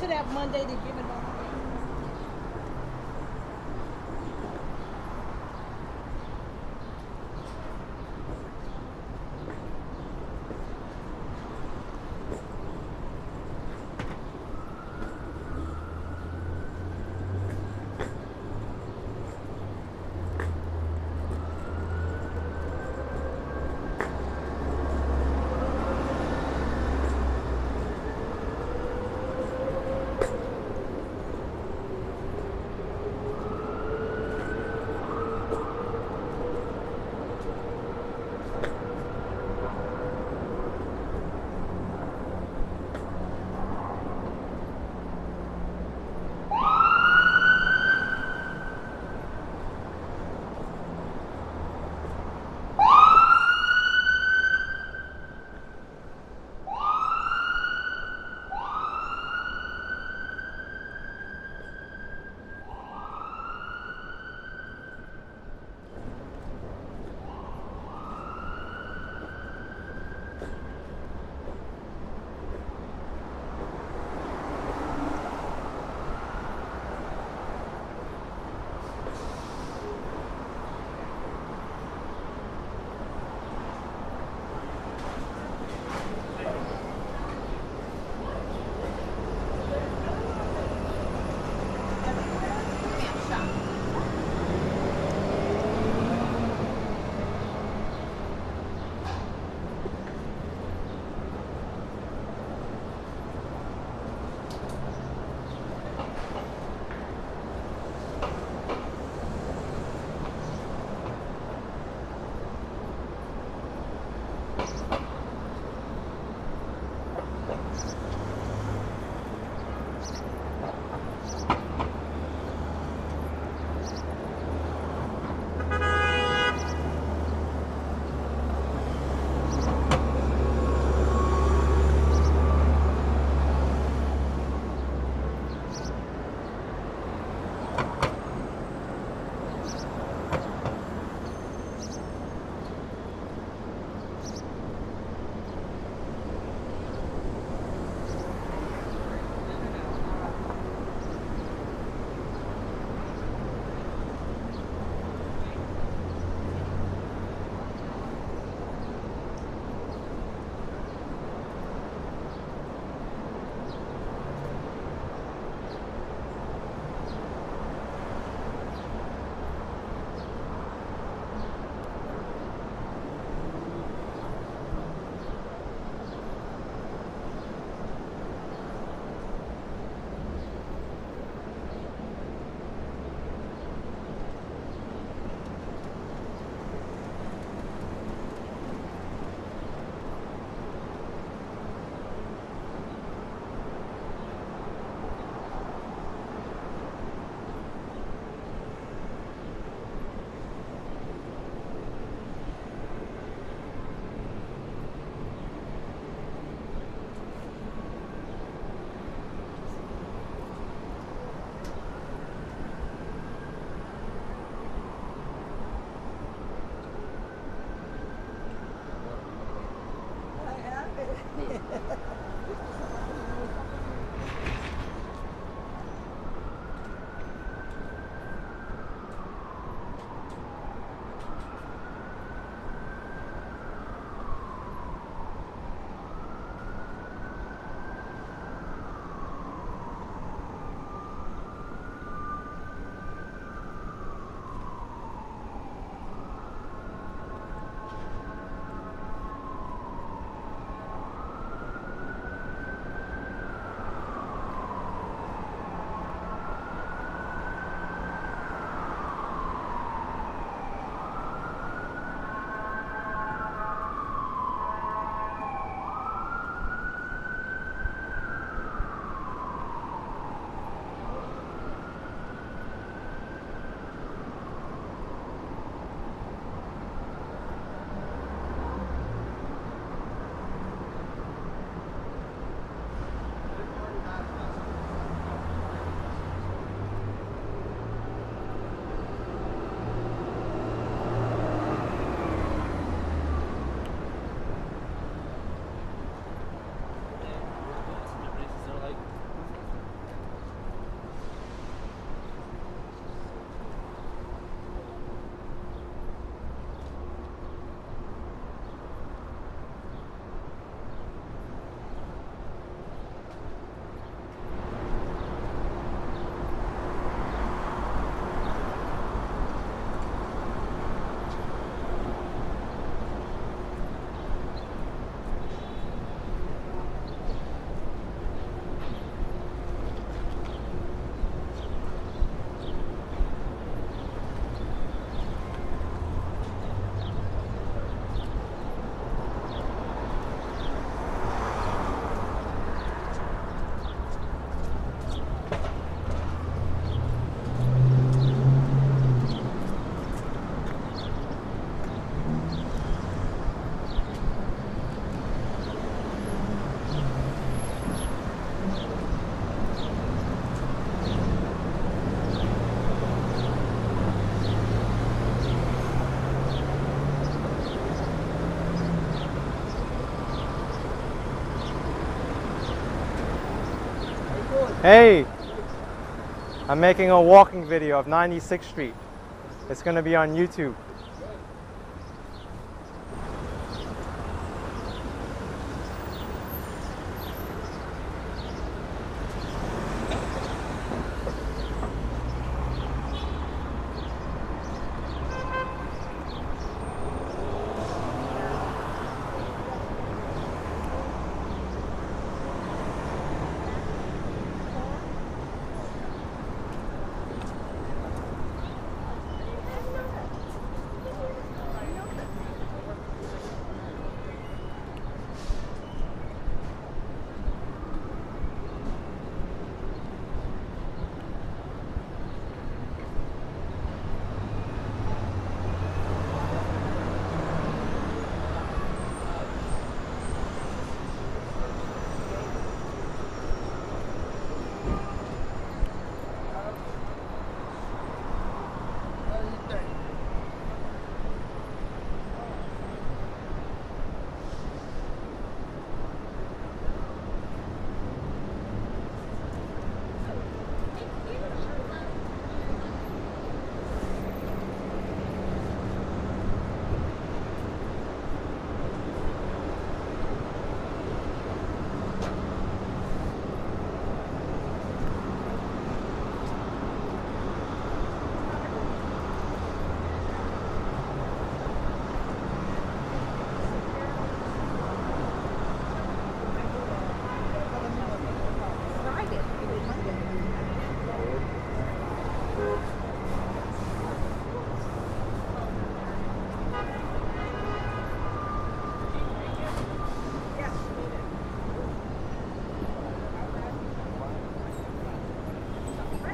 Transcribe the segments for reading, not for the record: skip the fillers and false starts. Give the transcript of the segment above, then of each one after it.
To that Monday to give it all away. Hey, I'm making a walking video of 96th Street. It's going to be on YouTube.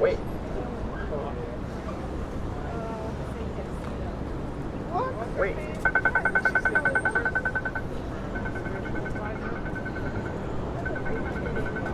Wait. Wait.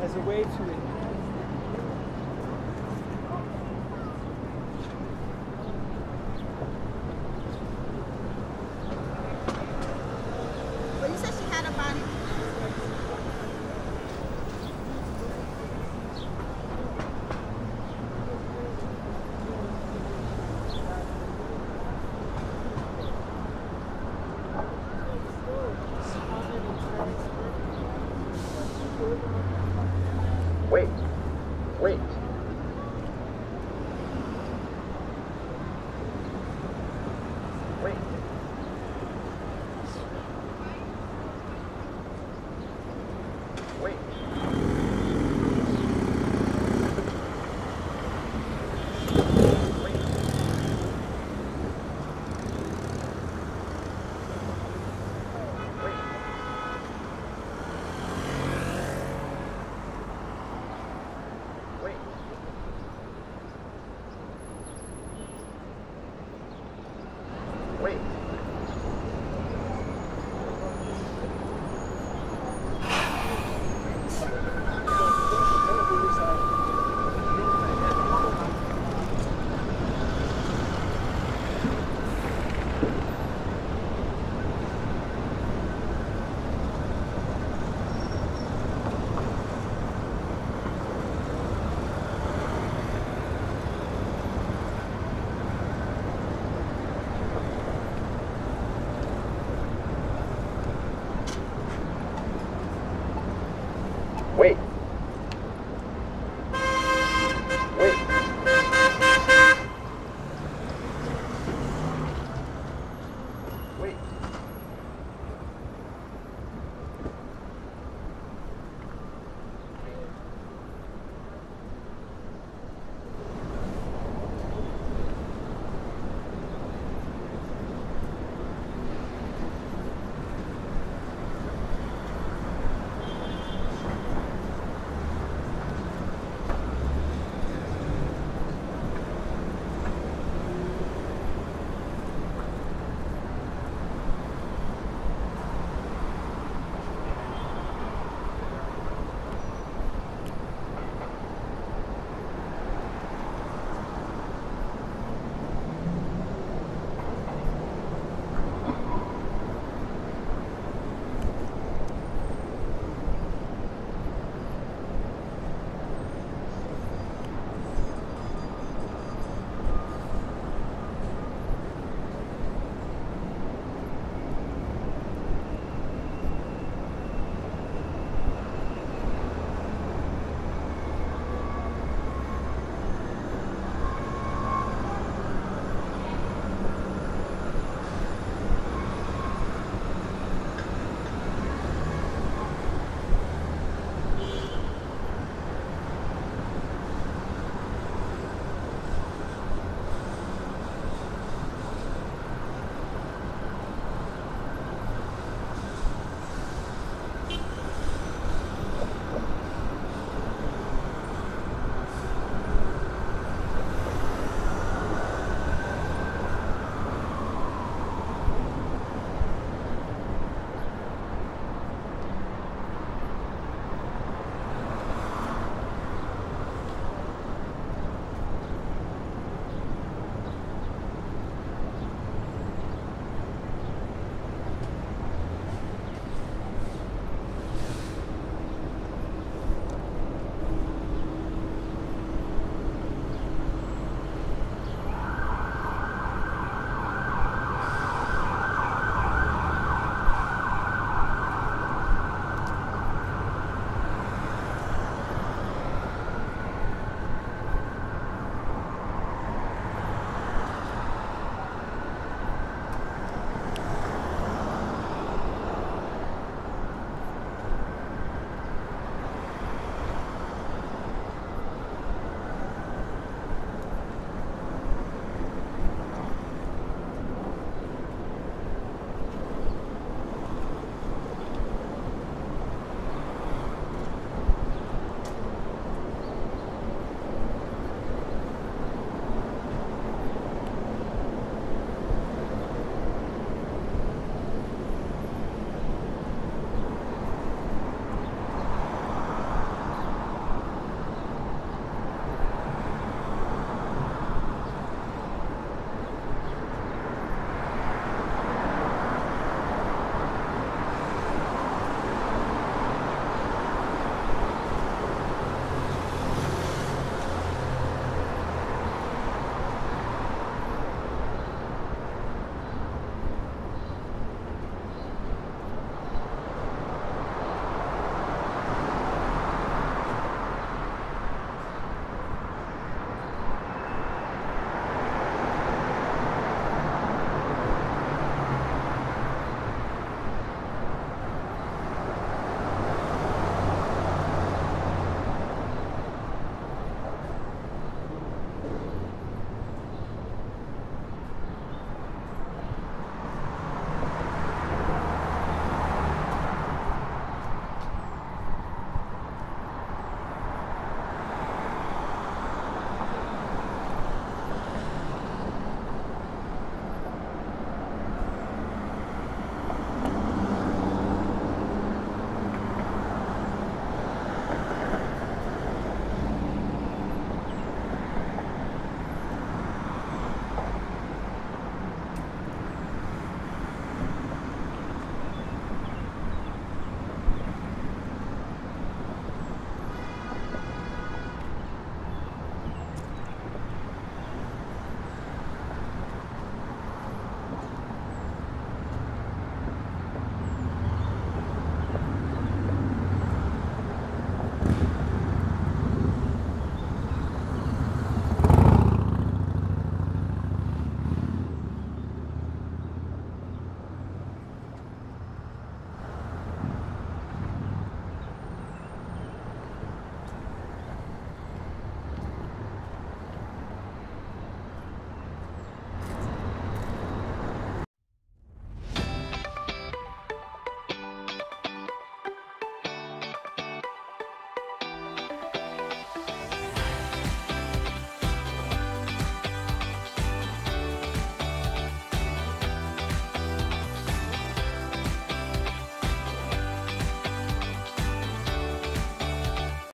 There's a way to it. Well, you said she had a body. Wait.